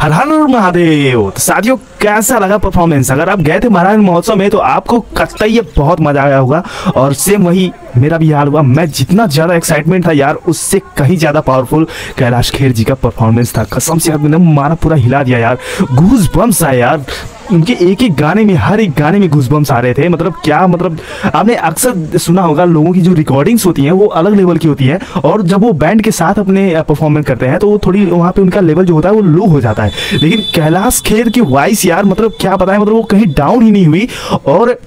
हर हर महादेव। तो साथियों कैसा लगा परफॉर्मेंस? अगर आप गए थे महाराजगंज महोत्सव में तो आपको कतई ये बहुत मजा आया होगा और सेम वही मेरा भी यार हुआ। मैं जितना ज़्यादा एक्साइटमेंट था यार उससे कहीं ज़्यादा पावरफुल कैलाश खेर जी का परफॉर्मेंस था। कसम से यार मारा पूरा हिला दिया यार, गूज़बम्स आए यार। उनके एक एक गाने में, हर एक गाने में गूज़बम्स आ रहे थे। मतलब क्या, मतलब आपने अक्सर सुना होगा लोगों की जो रिकॉर्डिंग्स होती हैं वो अलग लेवल की होती है और जब वो बैंड के साथ अपने परफॉर्मेंस करते हैं तो वो थोड़ी वहाँ पे उनका लेवल जो होता है वो लो हो जाता है। लेकिन कैलाश खेर की वॉइस यार मतलब क्या बताएं, मतलब वो कहीं डाउन ही नहीं हुई और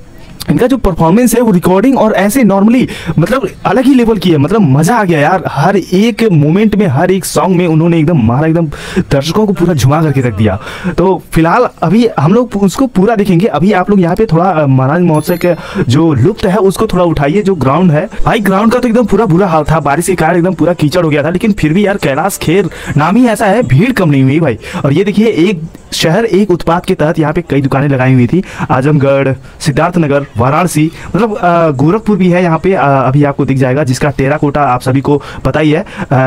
इनका जो परफॉर्मेंस है वो रिकॉर्डिंग और ऐसे नॉर्मली मतलब अलग ही लेवल की है। मतलब मज़ा आ गया यार, हर एक मोमेंट में, हर एक सॉन्ग में उन्होंने एकदम मारा, एकदम दर्शकों को पूरा झुमा करके रख दिया। तो फिलहाल अभी हम लोग उसको पूरा देखेंगे। अभी आप लोग यहाँ पे थोड़ा महाराज महोत्सव के जो लुप्त है उसको थोड़ा उठाइए। जो ग्राउंड है भाई, ग्राउंड का तो एकदम पूरा बुरा हाल था, बारिश के कारण एकदम पूरा कीचड़ हो गया था। लेकिन फिर भी यार कैलाश खेर नाम ही ऐसा है, भीड़ कम नहीं हुई भाई। और ये देखिए एक शहर एक उत्पाद के तहत यहाँ पे कई दुकानें लगाई हुई थी, आजमगढ़, सिद्धार्थ नगर, वाराणसी, मतलब गोरखपुर भी है यहाँ पे। अभी आपको दिख जाएगा जिसका टेराकोटा आप सभी को पता ही है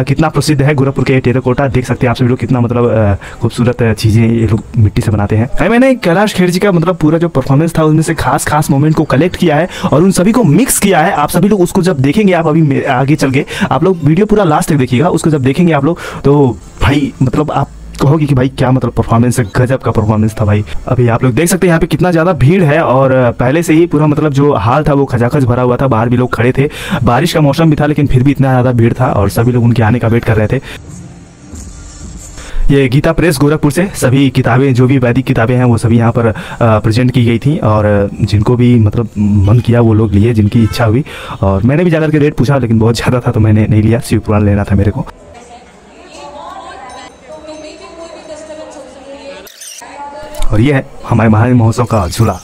कितना प्रसिद्ध है गोरखपुर के टेराकोटा। देख सकते हैं आप सभी लोग कितना मतलब खूबसूरत चीज़ें ये लोग मिट्टी से बनाते हैं। मैंने कैलाश खेर जी का मतलब पूरा जो परफॉर्मेंस था उनमें से खास खास मोमेंट को कलेक्ट किया है और उन सभी को मिक्स किया है। आप सभी लोग उसको जब देखेंगे, आप अभी आगे चल के आप लोग वीडियो पूरा लास्ट तक देखिएगा, उसको जब देखेंगे आप लोग तो भाई मतलब आप कहोगे कि भाई क्या मतलब परफॉर्मेंस है, गजब का परफॉर्मेंस था भाई। अभी आप लोग देख सकते हैं यहाँ पे कितना ज़्यादा भीड़ है और पहले से ही पूरा मतलब जो हाल था वो खचाखच भरा हुआ था। बाहर भी लोग खड़े थे, बारिश का मौसम भी था लेकिन फिर भी इतना ज़्यादा भीड़ था और सभी लोग उनके आने का वेट कर रहे थे। ये गीता प्रेस गोरखपुर से सभी किताबें, जो भी वैदिक किताबें हैं वो सभी यहाँ पर प्रेजेंट की गई थी और जिनको भी मतलब मन किया वो लोग लिए, जिनकी इच्छा हुई। और मैंने भी जाकर के रेट पूछा लेकिन बहुत ज़्यादा था तो मैंने नहीं लिया, शिव पुराण लेना था मेरे को। और ये है हमारे महाराजगंज महोत्सव का झूला।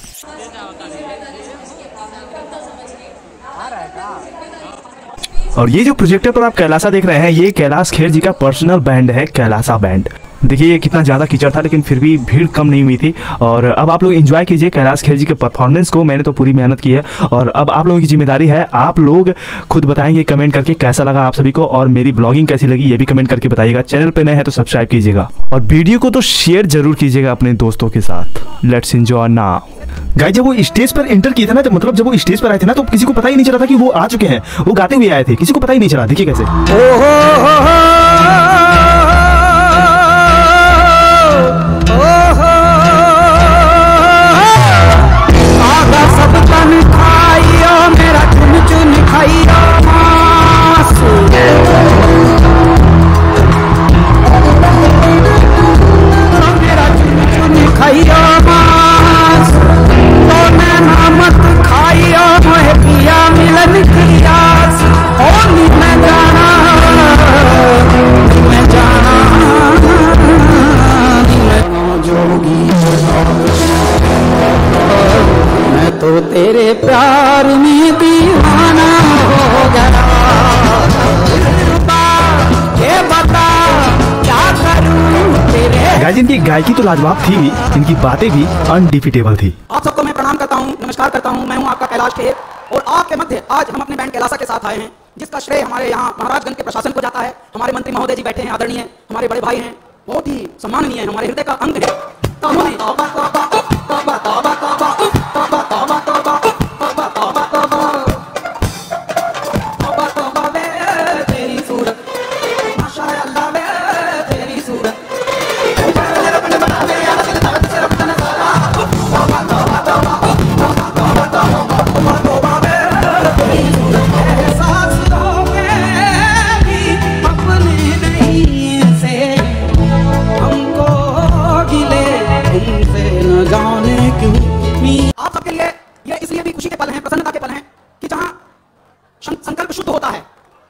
और ये जो प्रोजेक्टर पर आप कैलासा देख रहे हैं ये कैलाश खेर जी का पर्सनल बैंड है, कैलासा बैंड। देखिए ये कितना ज़्यादा कीचड़ था लेकिन फिर भी भीड़ कम नहीं हुई थी। और अब आप लोग एंजॉय कीजिए कैलाश खेर जी के परफॉर्मेंस को। मैंने तो पूरी मेहनत की है और अब आप लोगों की जिम्मेदारी है, आप लोग खुद बताएंगे कमेंट करके कैसा लगा आप सभी को और मेरी ब्लॉगिंग कैसी लगी ये भी कमेंट करके बताइएगा। चैनल पर नए हैं तो सब्सक्राइब कीजिएगा और वीडियो को तो शेयर जरूर कीजिएगा अपने दोस्तों के साथ। Let's enjoy now. गाइस जब वो स्टेज पर एंटर किए थे ना, तो मतलब जब वो स्टेज पर आए थे ना तो किसी को पता ही नहीं चला था कि वो आ चुके हैं। वो गाते हुए आए थे, किसी को पता ही नहीं चला। देखिए कैसे तेरे प्यार में दीवाना हो गया, ये बता क्या करूं तेरे। गाइस इनकी गायकी तो लाजवाब थी भी, इनकी बातें भी अनडिफिटेबल थी। आप सबको मैं प्रणाम करता हूं, नमस्कार करता हूं। मैं हूं आपका कैलाश खेर और आपके मध्य आज हम अपने बैंड कैलासा के साथ आए हैं, जिसका श्रेय हमारे यहाँ महाराजगंज के प्रशासन को जाता है। हमारे मंत्री महोदय जी बैठे हैं, आदरणीय, हमारे बड़े भाई हैं, बहुत ही सम्माननीय है, हमारे हृदय का अंग है। तो आप सबके लिए ये इसलिए भी खुशी के पल हैं, प्रसन्नता के पल हैं कि जहां संकल्प शुद्ध होता है,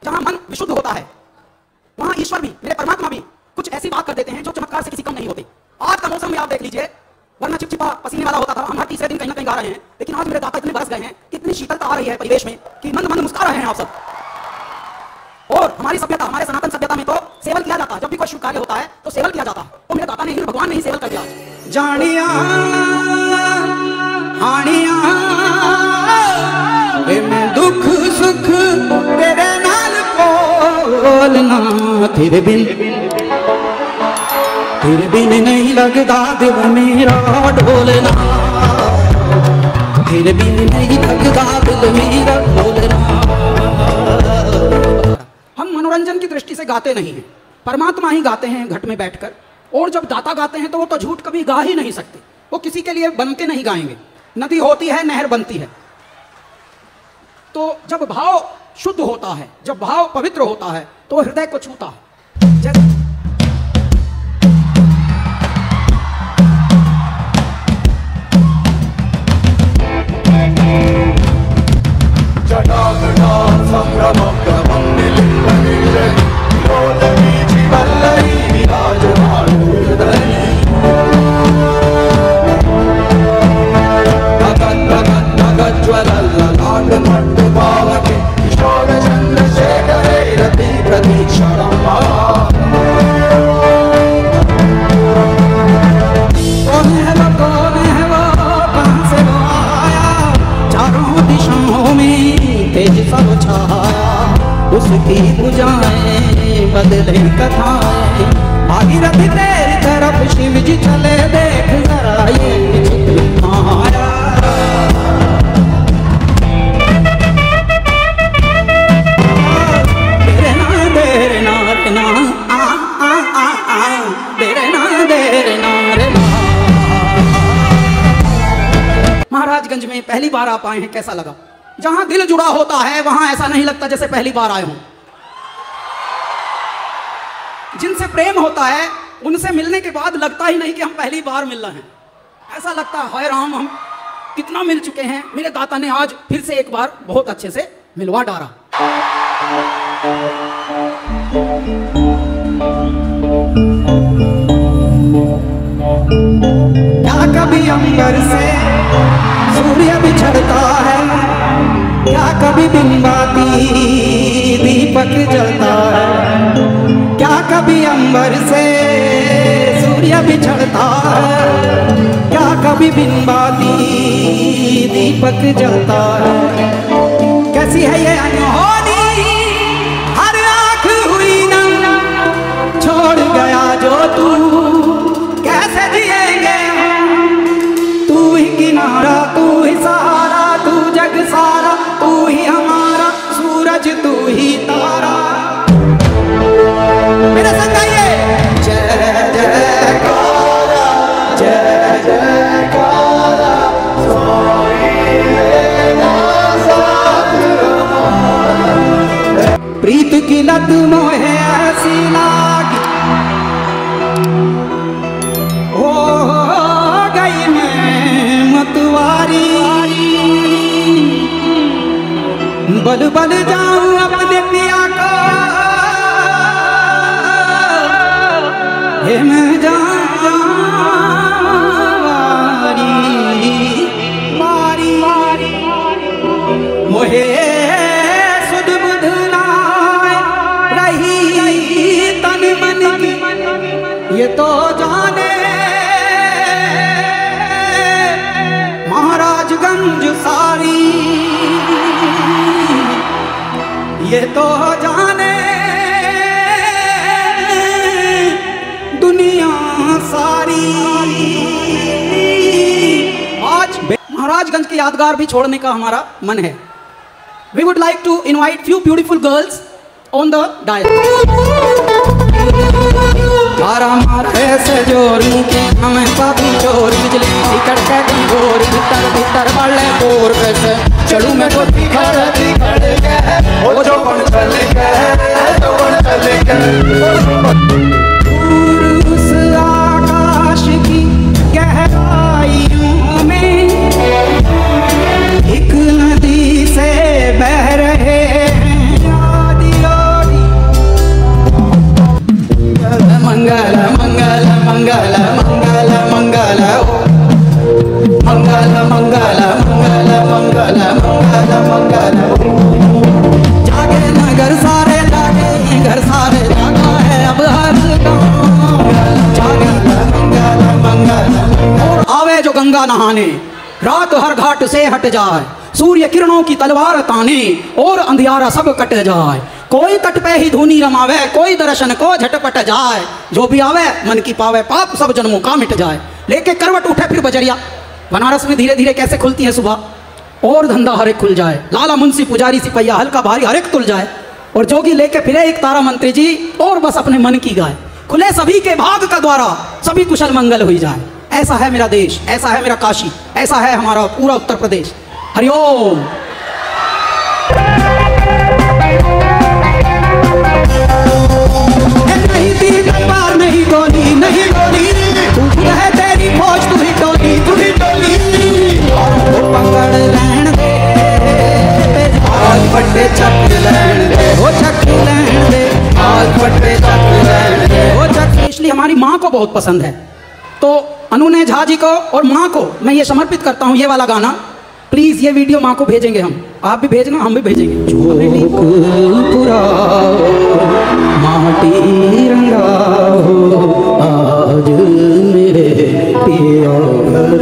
जहां मन विशुद्ध होता है, वहां ईश्वर भी, मेरे परमात्मा भी कुछ ऐसी बात कर देते हैं जो चमत्कार से किसी कम नहीं होती। आज का मौसम भी आप देख लीजिए, वरना चिपचिपा पसीने वाला होता था। हम हर तीसरे दिन कहीं ना कहीं गा रहे हैं, लेकिन आज मेरे दाता इतने बरस गए हैं, कितनी शीतलता आ रही है परिवेश में कि मंद मंद मुस्कुरा रहे हैं आप सब। और हमारी सभ्यता, हमारे सनातन सभ्यता में तो सेवन किया जाता है, जब भी कोई शुभ कार्य होता है तो सेवन किया जाता है। तो मेरे दाता ने, भगवान ने ही सेवन कर दिया। जानिया मैं दुख सुख तेरे नाल बोलना, तेरे बिन तेरे बिन नहीं लगता दिल मेरा डोलना, तेरे बिन नहीं लगता दिल मेरा डोलना। हम मनोरंजन की दृष्टि से गाते नहीं हैं, परमात्मा ही गाते हैं घट में बैठकर। और जब दाता गाते हैं तो वो तो झूठ कभी गा ही नहीं सकते, वो किसी के लिए बन के नहीं गाएंगे। नदी होती है, नहर बनती है। तो जब भाव शुद्ध होता है, जब भाव पवित्र होता है, तो हृदय को छूता है। उसकी पूजाएं बदले कथाएं, भागीरथ तेरी तरफ शिव जी चले, देख जरा ये माया। देरे ना रे ना आ आ आ आ, देरे ना रे ना। महाराजगंज में पहली बार आप आए हैं, कैसा लगा? जहां दिल जुड़ा होता है वहां ऐसा नहीं लगता जैसे पहली बार आए हों। जिनसे प्रेम होता है उनसे मिलने के बाद लगता ही नहीं कि हम पहली बार मिल रहे हैं। ऐसा लगता है हाय राम, हम कितना मिल चुके हैं। मेरे दाता ने आज फिर से एक बार बहुत अच्छे से मिलवा डाला। क्या कभी अंदर से सूर्य बिछड़ता है, क्या कभी बिनबाती दीपक जलता है, क्या कभी अंबर से सूर्य बिछड़ता है, क्या कभी बिनबाती दीपक जलता है। कैसी है ये अनहोनी हर आँख हुई नम, छोड़ गया जो तू कैसे जिएंगे, तू ही किनारा, तू ही सहारा, तू जग सारा, तू ही हमारा सूरज, तू ही तारा। मेरे संग आइए। जय जयकारा, जय जयकारा, प्रीत की लत मोहे ऐसी लागी, हो गई मैं मतवारी। बल बल जाऊं अपने पिया को, हे मैं जानवारी मारी मारी मोहे सुध बुध लाए रही तन मन की, ये तो जाने महाराजगंज सारी, ये तो जाने दुनिया सारी। आज महाराजगंज की यादगार भी छोड़ने का हमारा मन है। We would like to invite few beautiful girls on the dial. तारा माथे से जोरी के हमें पापी चोर, बिजली टिकट के गोर, भीतर भीतर वाले गोर से चलूं मैं तो दिखड़ दिखड़ के, ओ जो बन चल के, जो बन चल के। दूर उस आकाश की गहराइयों में एक नदी से बह रहे मंगल मंगल मंगल मंगल मंगल मंगल मंगल मंगल मंगल मंगल मंगल। जागे नगर सारे जागे घर सारे जागा है अब हर गाँव, जागे मंगल मंगल। और आवे जो गंगा नहाने, रात हर घाट से हट जाए, सूर्य किरणों की तलवार ताने और अंधियारा सब कट जाए। कोई तट पे ही धूनी रमावे, कोई दर्शन को झटपट जाए। जो भी आवे मन की पावे, पाप सब जन्मों का मिट जाए। लेके करवट उठे फिर बजरिया, बनारस में धीरे धीरे कैसे खुलती है सुबह। और धंधा हरेक खुल जाए, लाला मुंशी पुजारी सिपैया हल्का भारी हरेक तुल जाए। और जोगी लेके फिरे एक तारा मंत्री जी, और बस अपने मन की गाय। खुले सभी के भाग का द्वारा, सभी कुशल मंगल हुई जाए। ऐसा है मेरा देश, ऐसा है मेरा काशी, ऐसा है हमारा पूरा उत्तर प्रदेश। हरिओम। नहीं तीर तलवार नहीं गोली, नहीं गोली तू है तेरी फौज, तू ही टोली, तू ही टोली। पकड़ लैण दे हाथ पट्टे चक लैण दे, हो चक लैण दे हाथ पट्टे चक लैण दे, हो चक। इसलिए हमारी माँ को बहुत पसंद है, तो अनुने झा जी को और माँ को मैं ये समर्पित करता हूँ ये वाला गाना। प्लीज ये वीडियो माँ को भेजेंगे हम, आप भी भेजना, हम भी भेजेंगे। माटी रंगा हो आज मेरे पिया घर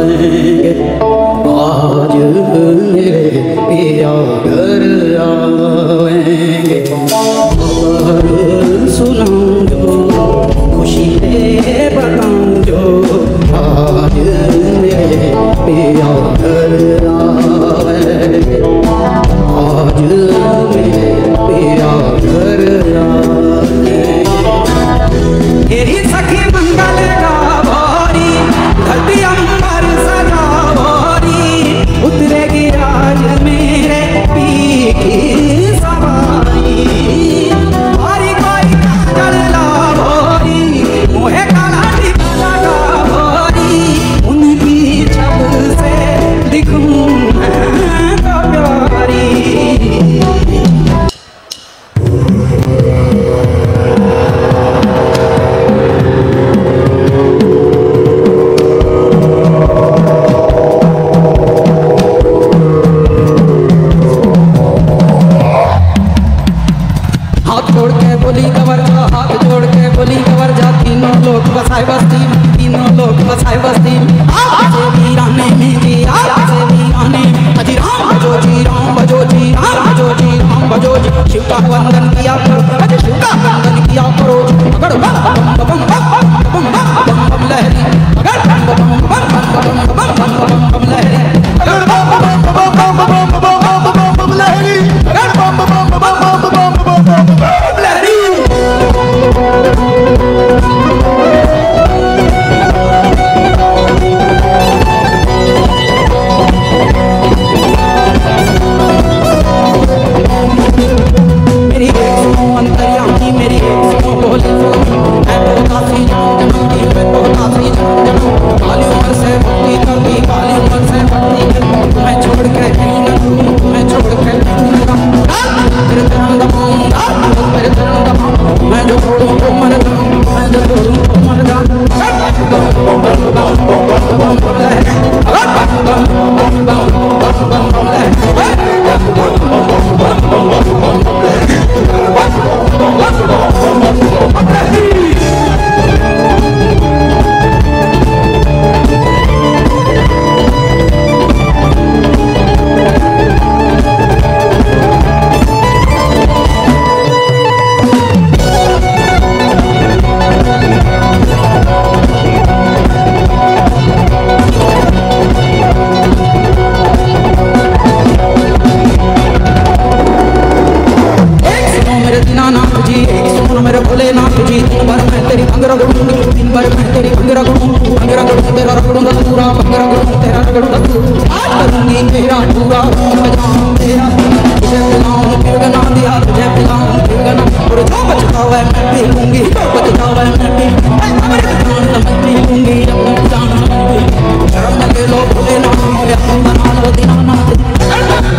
आएंगे, आज मेरे पिया घर आएंगे। और सुनाऊं जो खुशी दे बताऊं जो, आज मेरे पिया घर आएंगे, आज मेरे पिया घर आएंगे। तेरी सखी मंगल गावरी धरती अंबर सजा भोरी, उतरेगी आज मेरे पीठी सवारी।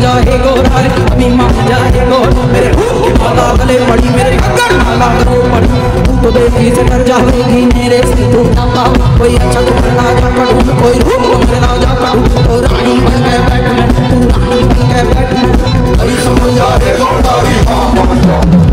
जाए गोर हरे नीमा जाए गोर मेरे भूख माला गले पड़ी मेरे अगर माला गले पड़ी तू तो देखी से डर जाएगी मेरे से तू ना पाओ कोई अच्छा ना जा पड़ू कोई रूप मेरे ना जा पड़ू तो रानी बन के बैठ मैं तू रानी बन के बैठ हरी समझ जाए गोर हरी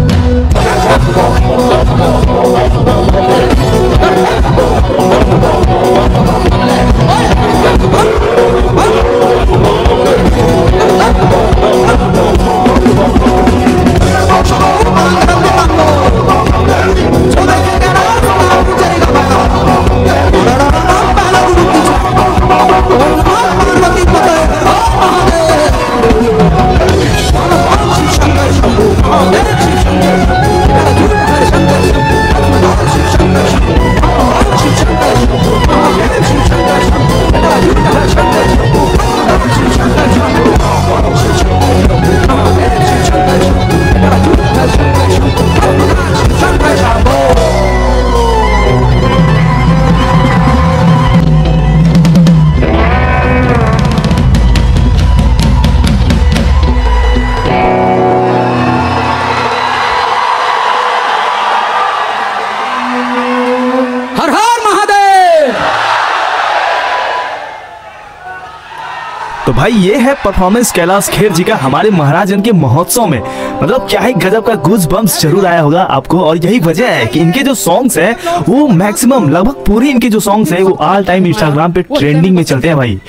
तो भाई ये है परफॉर्मेंस कैलाश खेर जी का हमारे महाराजगंज के महोत्सव में। मतलब क्या ही गजब का गूज़बम्प्स जरूर आया होगा आपको। और यही वजह है कि इनके जो सॉन्ग्स हैं वो मैक्सिमम लगभग पूरी इनके जो सॉन्ग्स हैं वो ऑल टाइम इंस्टाग्राम पे ट्रेंडिंग में चलते हैं भाई।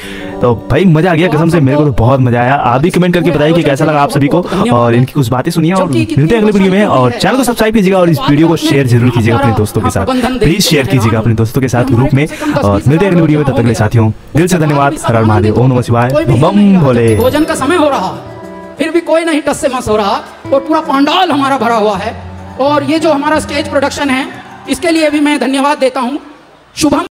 तो भाई मजा आ गया कसम से, मेरे को तो बहुत मजा आया। आप भी कमेंट करके बताइए कि कैसा लगा आप सभी को, और इनकी कुछ बातें सुनिए। और मिलते हैं अगले वीडियो में, और चैनल को सब्सक्राइब कीजिएगा और इस वीडियो को शेयर जरूर कीजिएगा अपने दोस्तों के साथ। प्लीज शेयर कीजिएगा अपने दोस्तों के साथ ग्रुप में, और मिलते हैं अगले वीडियो में। तब तक के साथियों दिल से धन्यवाद। हर हर महादेव, ओम नमः शिवाय, बम भोले। भोजन का समय हो रहा फिर भी कोई नहीं टस से मस हो रहा, और पूरा पंडाल हमारा भरा हुआ है। और ये जो हमारा स्टेज प्रोडक्शन है इसके लिए भी मैं धन्यवाद देता हूँ। शुभम।